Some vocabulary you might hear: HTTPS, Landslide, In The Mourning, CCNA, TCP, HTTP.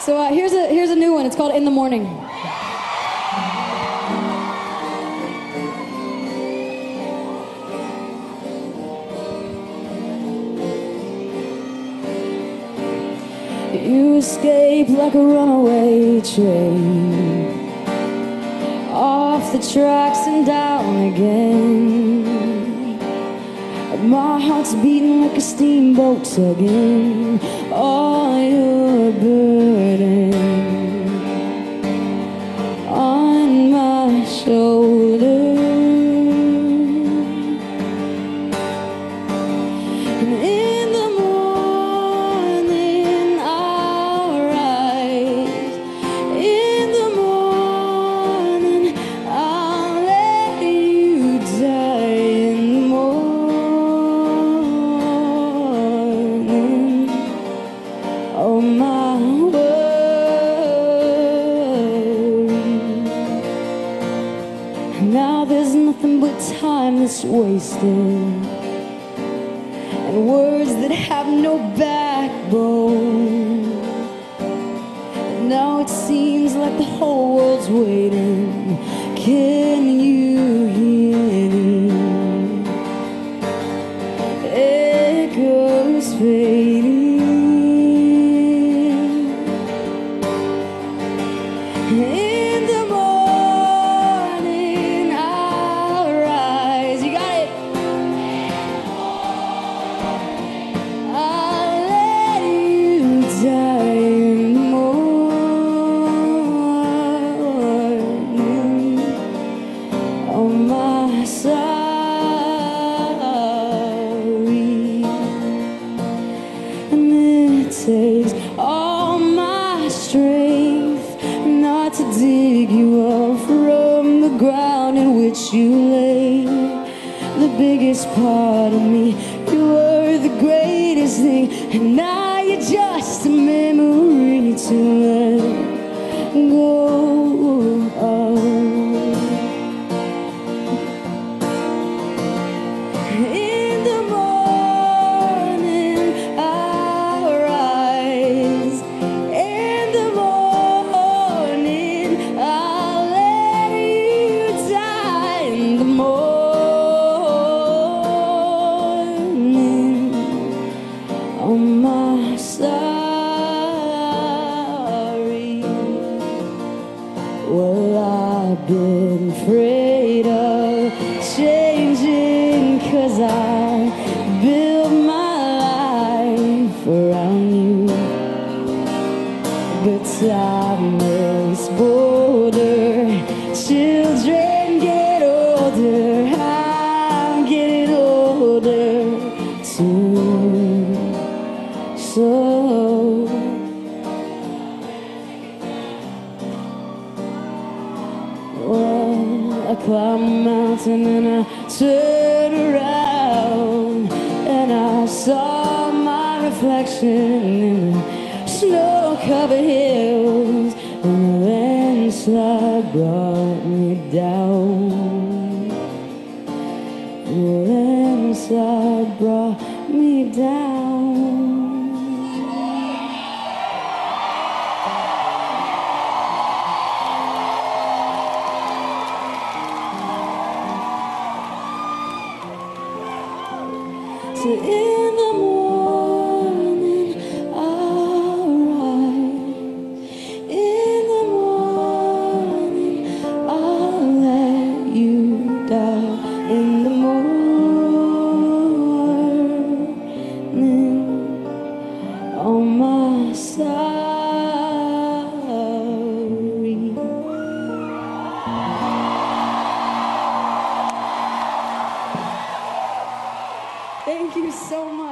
So here's a new one. It's called In The Mourning. You escape like a runaway train, off the tracks and down again. My heart's beating like a steamboat tugging all your burden on my shoulder. And in the morning I'll rise, in the morning I'll let you die. In the morning, oh my word. Now there's nothing but time that's wasted, and words that have no backbone. And now it seems like the whole world's waiting. Can you hear the echoes fading? In the morning I'll rise. You got it. I'll let you die. In the morning on my sorry, and it takes all my strength to dig you up from the ground in which you lay. The biggest part of me, you were the greatest thing, and now you're just a memory to let go of. In the morning I'll rise, in the morning sorry. Well, I've been afraid of changing, 'cause I built my life around you. But time makes bolder, children get older, I'm getting older too. So well, I climb a mountain and I turn around, and I saw my reflection in the snow-covered hills, and the landslide brought me down. The landslide brought me down. So in the morning I'll rise, in the morning I'll let you die. In the morning on my sorry. Thank you so much.